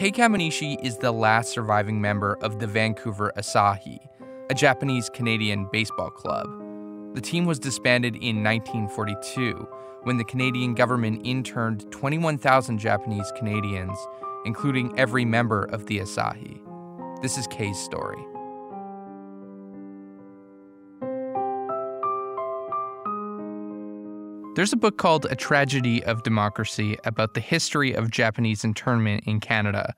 Kaye Kaminishi is the last surviving member of the Vancouver Asahi, a Japanese-Canadian baseball club. The team was disbanded in 1942 when the Canadian government interned 21,000 Japanese Canadians, including every member of the Asahi. This is Kaye's story. There's a book called A Tragedy of Democracy about the history of Japanese internment in Canada.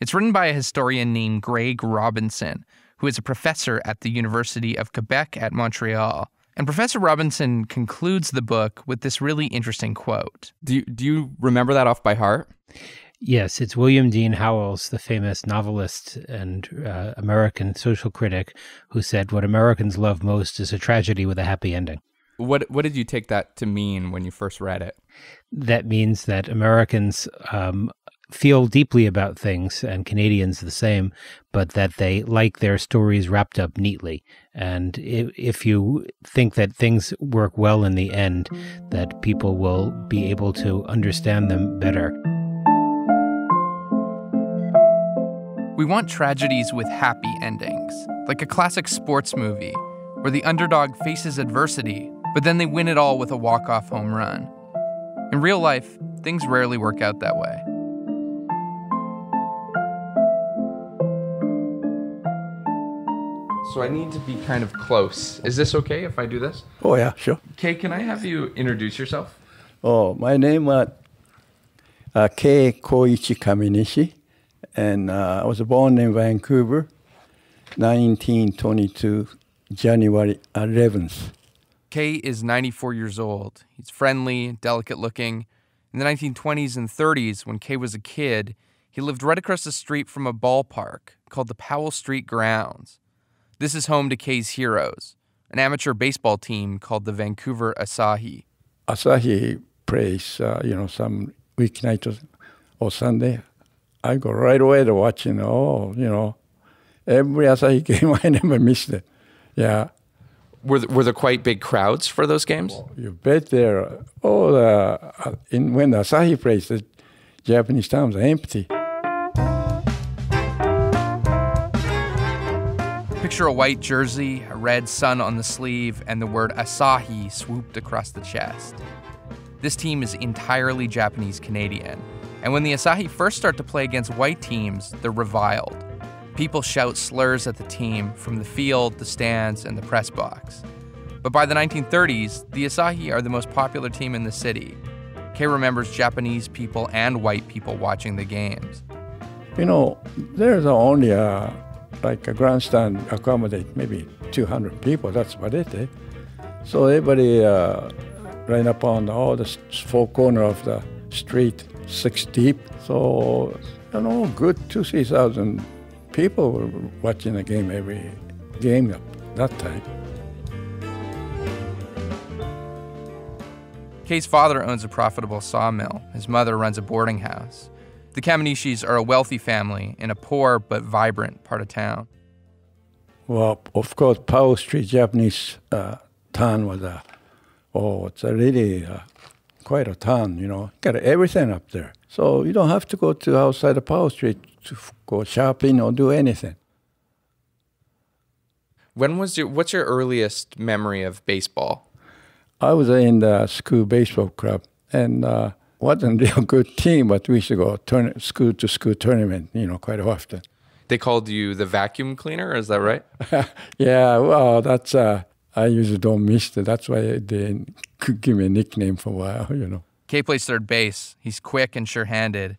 It's written by a historian named Greg Robinson, who is a professor at the University of Quebec at Montreal. And Professor Robinson concludes the book with this really interesting quote. Do you remember that off by heart? Yes, it's William Dean Howells, the famous novelist and American social critic, who said, "What Americans love most is a tragedy with a happy ending." What did you take that to mean when you first read it? That means that Americans feel deeply about things, and Canadians the same, but that they like their stories wrapped up neatly. And if you think that things work well in the end, that people will be able to understand them better. We want tragedies with happy endings, like a classic sports movie where the underdog faces adversity, but then they win it all with a walk-off home run. In real life, things rarely work out that way. So I need to be kind of close. Is this okay if I do this? Oh yeah, sure. Kaye, can I have you introduce yourself? Oh, my name is Kaye Koichi Kaminishi, and I was born in Vancouver, 1922, January 11th. Kaye is 94 years old. He's friendly, delicate-looking. In the 1920s and 30s, when Kaye was a kid, he lived right across the street from a ballpark called the Powell Street Grounds. This is home to Kaye's heroes, an amateur baseball team called the Vancouver Asahi. Asahi plays, some weeknight or Sunday. I go right away to watching. Oh, every Asahi game, I never missed it. Yeah. Were there quite big crowds for those games? Oh, you bet there. Oh, when the Asahi plays, the Japanese towns are empty. Picture a white jersey, a red sun on the sleeve, and the word Asahi swooped across the chest. This team is entirely Japanese-Canadian, and when the Asahi first start to play against white teams, they're reviled. People shout slurs at the team from the field, the stands, and the press box. But by the 1930s, the Asahi are the most popular team in the city. Kaye remembers Japanese people and white people watching the games. There's only a grandstand accommodate maybe 200 people, that's about it, eh? So everybody ran up on all the four corners of the street, 6 deep. So, good 2,000 people were watching the game every game at that time. Kaye's father owns a profitable sawmill. His mother runs a boarding house. The Kaminishis are a wealthy family in a poor but vibrant part of town. Well, of course, Powell Street Japanese town was quite a town, Got everything up there. So you don't have to go to outside of Powell Street to go shopping or do anything. What's your earliest memory of baseball? I was in the school baseball club, and wasn't a real good team, but we used to go school to school tournament, quite often. They called you the vacuum cleaner, is that right? Yeah, well, that's I usually don't miss it. That's why they could give me a nickname for a while, Kaye plays third base. He's quick and sure-handed.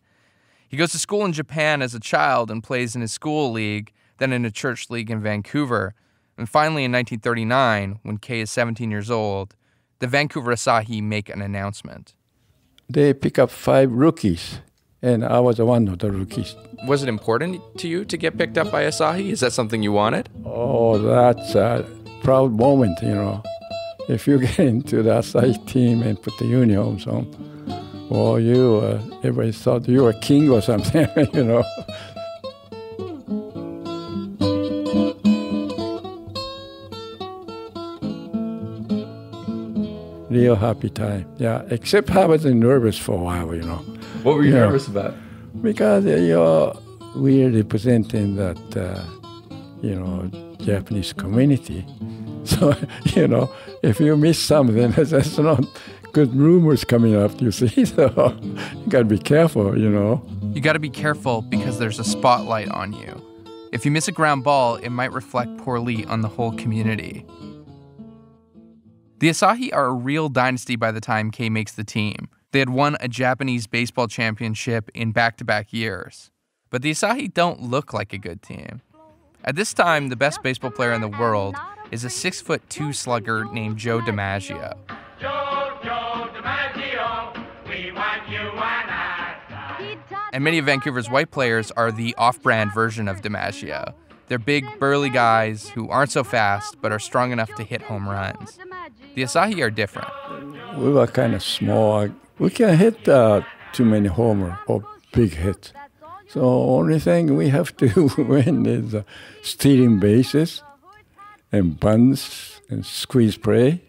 He goes to school in Japan as a child and plays in his school league, then in a church league in Vancouver. And finally, in 1939, when Kaye is 17 years old, the Vancouver Asahi make an announcement. They pick up 5 rookies, and I was one of the rookies. Was it important to you to get picked up by Asahi? Is that something you wanted? Oh, that's a proud moment, If you get into the Asahi team and put the uniforms on, well, everybody thought you were a king or something, Real happy time, yeah. Except I was nervous for a while, What were you nervous about? because we are representing that Japanese community. So if you miss something, that's not good. Rumors coming up, you see. So you gotta be careful, You gotta be careful because there's a spotlight on you. If you miss a ground ball, it might reflect poorly on the whole community. The Asahi are a real dynasty by the time Kaye makes the team. They had won a Japanese baseball championship in back-to-back years. But the Asahi don't look like a good team. At this time, the best baseball player in the world is a 6'2" slugger named Joe DiMaggio. Joe DiMaggio, we want you and I. And many of Vancouver's white players are the off-brand version of DiMaggio. They're big, burly guys who aren't so fast but are strong enough to hit home runs. The Asahi are different. We were kind of small. We can't hit too many homer or big hits. So only thing we have to win is stealing bases and bunts and squeeze play.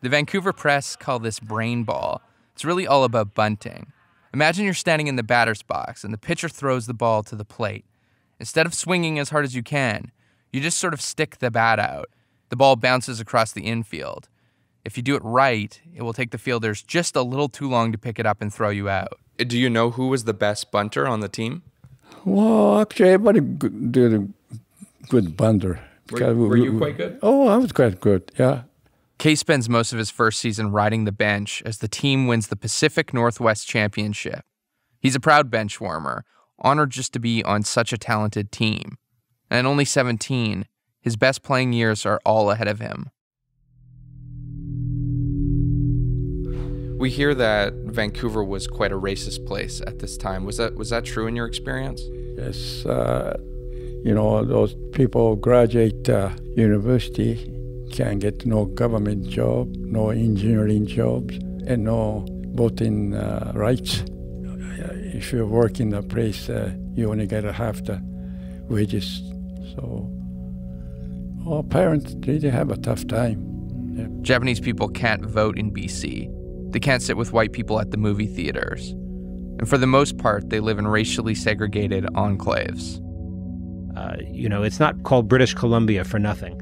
The Vancouver press call this brain ball. It's really all about bunting. Imagine you're standing in the batter's box and the pitcher throws the ball to the plate. Instead of swinging as hard as you can, you just sort of stick the bat out. The ball bounces across the infield. If you do it right, it will take the fielders just a little too long to pick it up and throw you out. Do you know who was the best bunter on the team? Well, actually, everybody did a good bunter. Were you quite good? Oh, I was quite good, yeah. Kaye spends most of his first season riding the bench as the team wins the Pacific Northwest Championship. He's a proud bench warmer, honored just to be on such a talented team. And at only 17, his best playing years are all ahead of him. We hear that Vancouver was quite a racist place at this time. Was that true in your experience? Yes, those people graduate university, can't get no government job, no engineering jobs, and no voting rights. If you work in a place, you only get half the wages. So our parents really have a tough time. Yeah. Japanese people can't vote in BC. They can't sit with white people at the movie theaters. And for the most part, they live in racially segregated enclaves. It's not called British Columbia for nothing.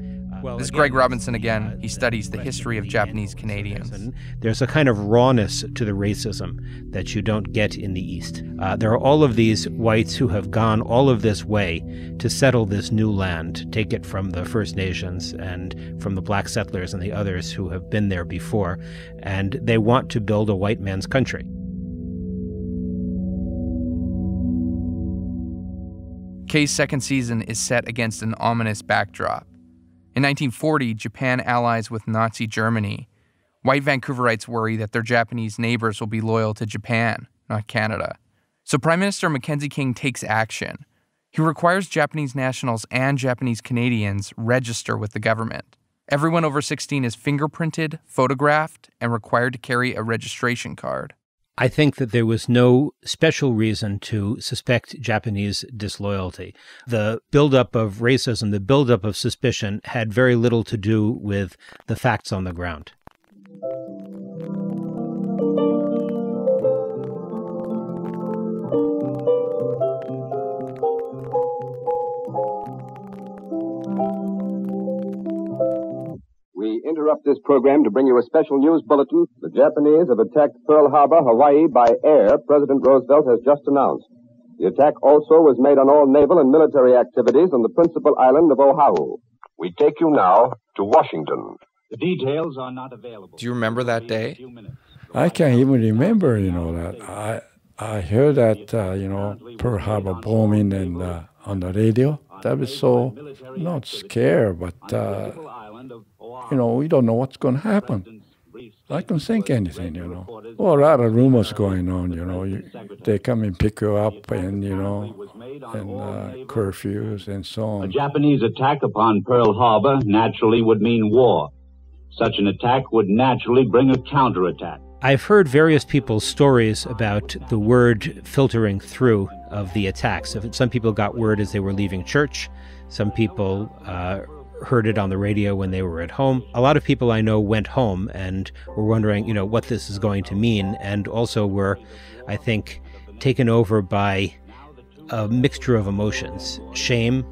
This is Greg Robinson again. He studies the history of Japanese Canadians. There's a kind of rawness to the racism that you don't get in the East. There are all of these whites who have gone all of this way to settle this new land, take it from the First Nations and from the black settlers and the others who have been there before, and they want to build a white man's country. Kaye's second season is set against an ominous backdrop. In 1940, Japan allies with Nazi Germany. White Vancouverites worry that their Japanese neighbors will be loyal to Japan, not Canada. So Prime Minister Mackenzie King takes action. He requires Japanese nationals and Japanese Canadians register with the government. Everyone over 16 is fingerprinted, photographed, and required to carry a registration card. I think that there was no special reason to suspect Japanese disloyalty. The buildup of racism, the buildup of suspicion, had very little to do with the facts on the ground. Interrupt this program to bring you a special news bulletin. The Japanese have attacked Pearl Harbor, Hawaii, by air, President Roosevelt has just announced. The attack also was made on all naval and military activities on the principal island of Oahu. We take you now to Washington. The details are not available. Do you remember that day? I can't even remember, that. I heard that, Pearl Harbor bombing and on the radio. That was so, not scared, but... we don't know what's going to happen. I can think anything, Well, a lot of rumors going on, They come and pick you up and, curfews and so on. A Japanese attack upon Pearl Harbor naturally would mean war. Such an attack would naturally bring a counterattack. I've heard various people's stories about the word filtering through of the attacks. Some people got word as they were leaving church. Some people... heard it on the radio when they were at home. A lot of people I know went home and were wondering, what this is going to mean, and also were, I think, taken over by a mixture of emotions, shame,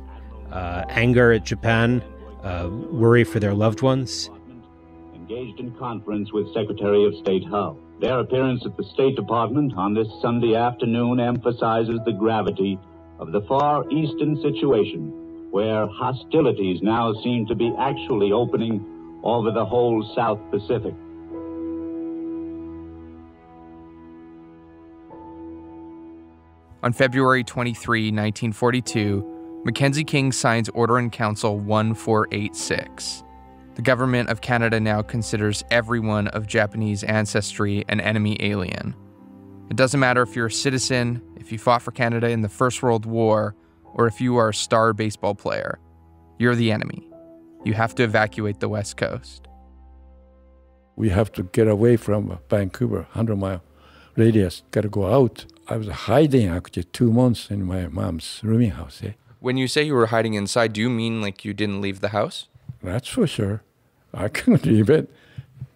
anger at Japan, worry for their loved ones. Engaged in conference with Secretary of State Howells. Their appearance at the State Department on this Sunday afternoon emphasizes the gravity of the Far Eastern situation, where hostilities now seem to be actually opening over the whole South Pacific. On February 23, 1942, Mackenzie King signs Order in Council 1486. The government of Canada now considers everyone of Japanese ancestry an enemy alien. It doesn't matter if you're a citizen, if you fought for Canada in the First World War, or if you are a star baseball player. You're the enemy. You have to evacuate the West Coast. We have to get away from Vancouver, 100-mile radius, gotta go out. I was hiding actually 2 months in my mom's rooming house. Eh? When you say you were hiding inside, do you mean like you didn't leave the house? That's for sure. I couldn't leave it.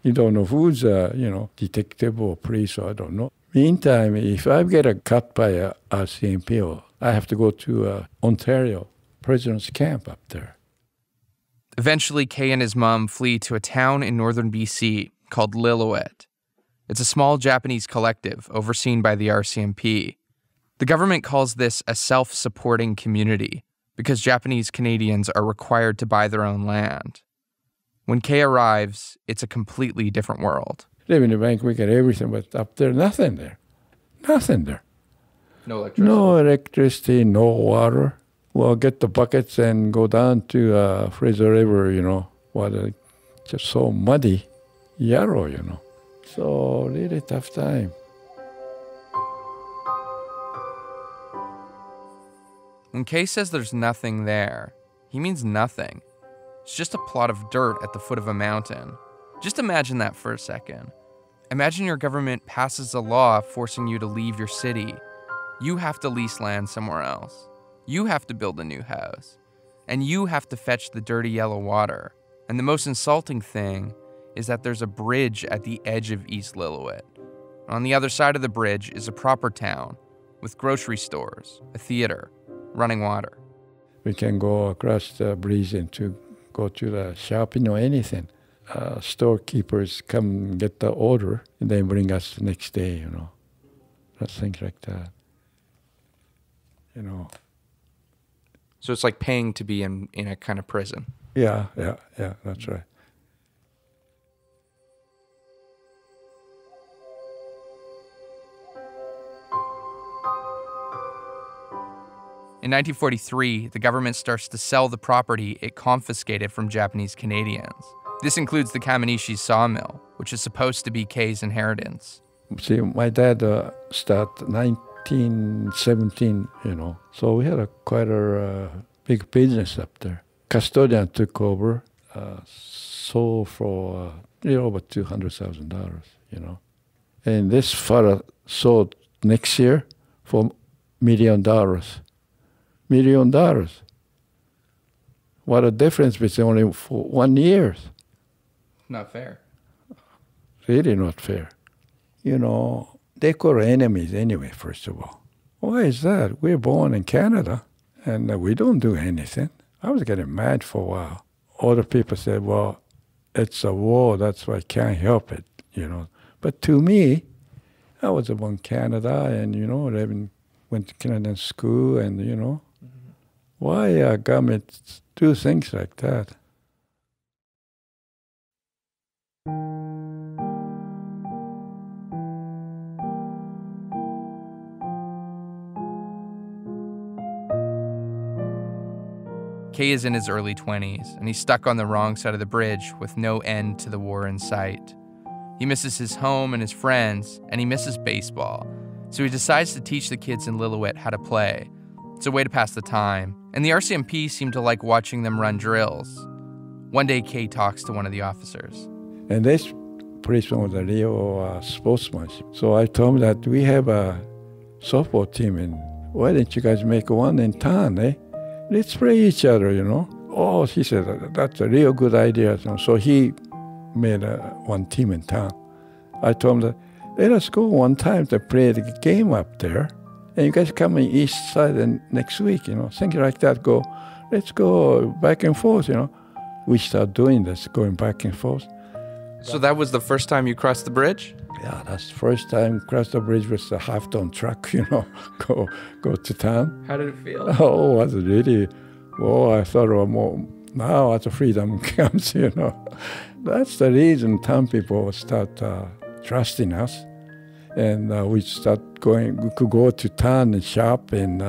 You don't know who's detective or police, or I don't know. Meantime, if I get caught by a RCMP, I have to go to Ontario, prisoner's camp up there. Eventually, Kaye and his mom flee to a town in northern BC called Lillooet. It's a small Japanese collective overseen by the RCMP. The government calls this a self-supporting community, because Japanese Canadians are required to buy their own land. When Kaye arrives, it's a completely different world. Living in Vancouver, we got everything, but up there, nothing there. Nothing there. No electricity? No electricity, no water. We'll get the buckets and go down to Fraser River, water just so muddy, yarrow, So, really tough time. When Kaye says there's nothing there, he means nothing. It's just a plot of dirt at the foot of a mountain. Just imagine that for a second. Imagine your government passes a law forcing you to leave your city. You have to lease land somewhere else. You have to build a new house. And you have to fetch the dirty yellow water. And the most insulting thing is that there's a bridge at the edge of East Lillooet. On the other side of the bridge is a proper town with grocery stores, a theater, running water. We can go across the bridge and to go to the shopping or anything. Storekeepers come get the order and then bring us the next day, Things like that, So it's like paying to be in a kind of prison. Yeah, that's right. In 1943, the government starts to sell the property it confiscated from Japanese Canadians. This includes the Kaminishi sawmill, which is supposed to be Kaye's inheritance. See, my dad started 1917, so we had quite a big business up there. Custodian took over, sold for over $200,000, And this fella sold next year for $1 million. $1 million. What a difference between only for 1 year. Not fair. Really not fair. They call enemies anyway, first of all. Why is that? We're born in Canada, and we don't do anything. I was getting mad for a while. Other people said, well, it's a war, that's why I can't help it, But to me, I was born in Canada, and, went to Canadian school, and, why governments do things like that? Kaye is in his early 20s, and he's stuck on the wrong side of the bridge with no end to the war in sight. He misses his home and his friends, and he misses baseball. So he decides to teach the kids in Lillooet how to play. It's a way to pass the time, and the RCMP seem to like watching them run drills. One day, Kaye talks to one of the officers. And this policeman was a real sportsmanship. So I told him that we have a softball team, and why didn't you guys make one in town, eh? Let's play each other, Oh, he said, that's a real good idea. So he made one team in town. I told him that, let us go one time to play the game up there. and you guys come on the east side and next week, you know, things like that. Go, let's go back and forth, you know. We start doing this, going back and forth. So that was the first time you crossed the bridge? Yeah, that's the first time crossed the bridge with a half-ton truck, you know, go to town. How did it feel? Oh, it was really, oh, I thought, well, more, now as the freedom comes, you know. That's the reason town people start trusting us. And we start going, we could go to town and shop, and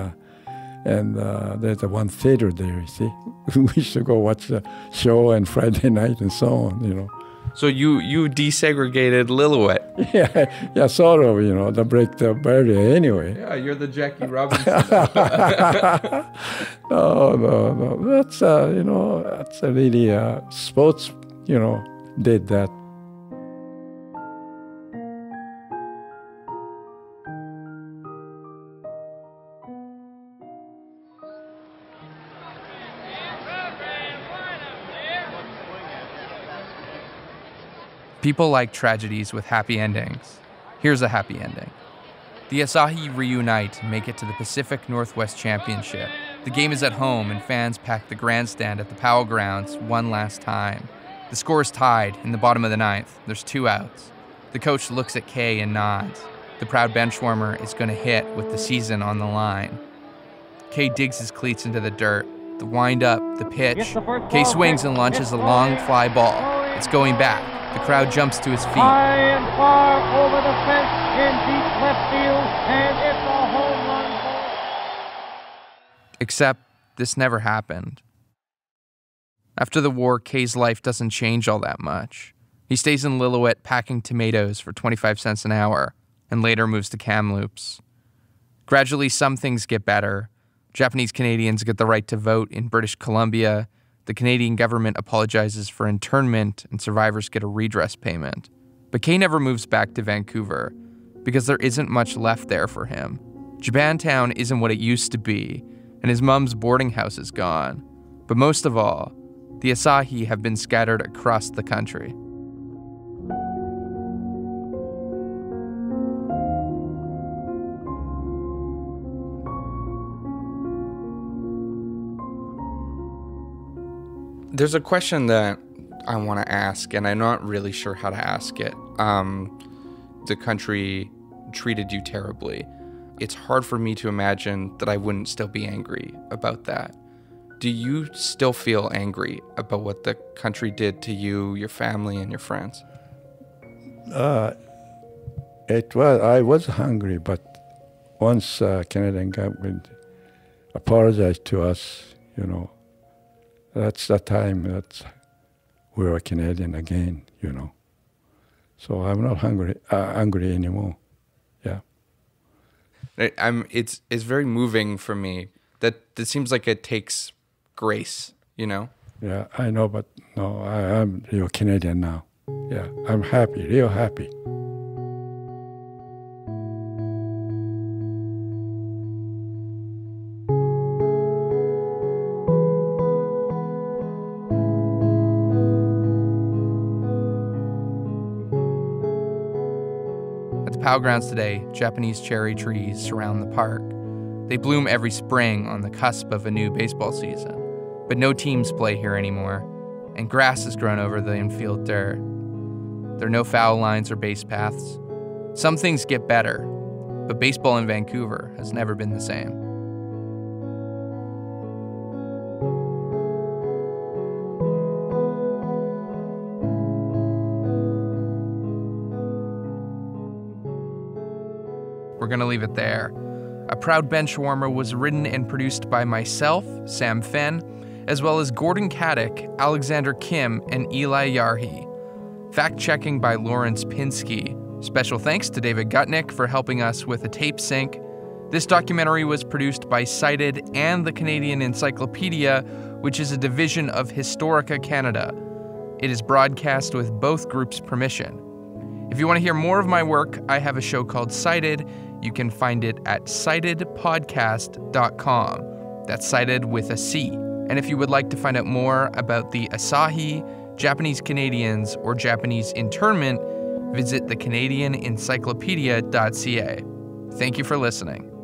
there's one theater there, you see. We used to go watch the show on Friday night and so on, you know. So you desegregated Lillooet. Yeah, sort of, you know, to break the barrier anyway. Yeah, you're the Jackie Robinson. No. That's, you know, that's really, sports, you know, did that. People like tragedies with happy endings. Here's a happy ending. The Asahi reunite and make it to the Pacific Northwest Championship. The game is at home and fans pack the grandstand at the Powell Grounds one last time. The score is tied in the bottom of the ninth. There's 2 outs. The coach looks at Kaye and nods. The proud benchwarmer is going to hit with the season on the line. Kaye digs his cleats into the dirt. The wind-up, the pitch. Kaye swings and launches a long fly ball. It's going back. The crowd jumps to his feet. High and far over the fence in deep left field, and it's a home run. Except this never happened. After the war, Kaye's life doesn't change all that much. He stays in Lillooet packing tomatoes for 25 cents an hour, and later moves to Kamloops. Gradually, some things get better. Japanese Canadians get the right to vote in British Columbia. The Canadian government apologizes for internment, and survivors get a redress payment. But Kaye never moves back to Vancouver because there isn't much left there for him. Japantown isn't what it used to be, and his mom's boarding house is gone. But most of all, the Asahi have been scattered across the country. There's a question that I want to ask, and I'm not really sure how to ask it. The country treated you terribly. It's hard for me to imagine that I wouldn't still be angry about that. Do you still feel angry about what the country did to you, your family, and your friends? I was angry, but once Canadian government apologized to us, you know, that's the time that we were Canadian again, you know. So I'm not angry anymore. Yeah. It's very moving for me. That seems like it takes grace, you know. Yeah, I know, but no, I'm real Canadian now. Yeah, I'm happy, real happy. Powell Grounds today, Japanese cherry trees surround the park. They bloom every spring on the cusp of a new baseball season. But no teams play here anymore, and grass has grown over the infield dirt. There are no foul lines or base paths. Some things get better, but baseball in Vancouver has never been the same. We're going to leave it there. A Proud Benchwarmer was written and produced by myself, Sam Fenn, as well as Gordon Kaddick, Alexander Kim, and Eli Yarhi. Fact-checking by Lawrence Pinsky. Special thanks to David Gutnick for helping us with a tape sync. This documentary was produced by Cited and the Canadian Encyclopedia, which is a division of Historica Canada. It is broadcast with both groups' permission. If you want to hear more of my work, I have a show called Cited. You can find it at citedpodcast.com. That's Cited with a C. And if you would like to find out more about the Asahi, Japanese Canadians, or Japanese internment, visit thecanadianencyclopedia.ca. Thank you for listening.